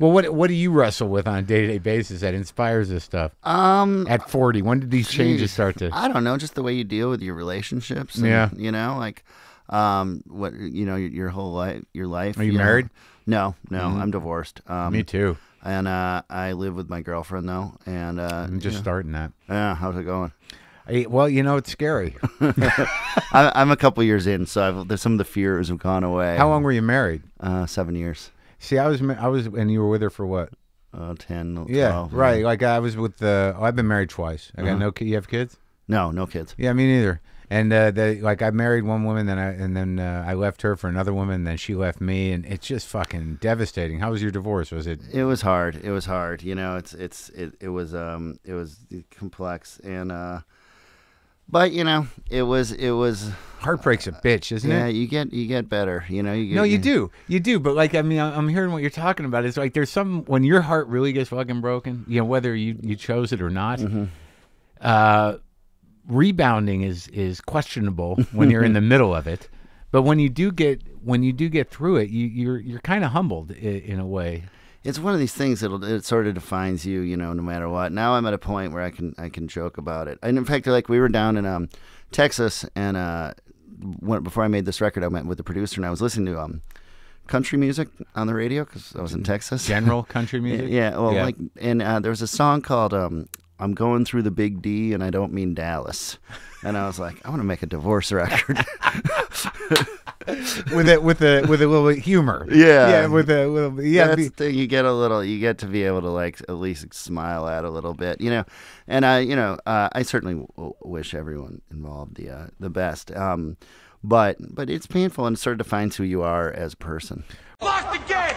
Well, what do you wrestle with on a day-to-day basis that inspires this stuff? At 40, when did these changes start to? I don't know, just the way you deal with your relationships. And, yeah, you know, like what you know, your whole life, your life. Are you married? No, no, I'm divorced. Me too. And I live with my girlfriend though, and I'm just starting that. Yeah, how's it going? Well, you know, it's scary. I'm a couple years in, so some of the fears have gone away. How long were you married? 7 years. See, I was, and you were with her for what? 10, 12. Yeah, right. Like I was with the. I've been married twice. I got no kid. You have kids? No, no kids. Yeah, me neither. And like I married one woman, and then I left her for another woman, and then she left me, and it's just fucking devastating. How was your divorce? Was it? It was hard. It was hard. You know, it was complex, and but you know, it was. Heartbreak's a bitch, isn't it? Yeah, you get better, you know. You do. But like, I mean, I'm hearing what you're talking about. It's like there's some when your heart really gets fucking broken, you know, whether you chose it or not. Rebounding is questionable when you're in the middle of it, but when you do get through it, you're kind of humbled in a way. It's one of these things it sort of defines you, you know, no matter what. Now I'm at a point where I can joke about it. And in fact, like we were down in Texas, and before I made this record, I went with the producer, and I was listening to country music on the radio because I was in Texas. General country music? Yeah. Well, yeah. Like, and there was a song called I'm Going Through the Big D and I Don't Mean Dallas. And I was like, I want to make a divorce record. with a little bit of humor. Yeah. Yeah, that's the thing, you get to be able to like at least smile at a little bit, you know. And I certainly wish everyone involved the best. But it's painful, and it sort of defines who you are as a person. Lock the gate!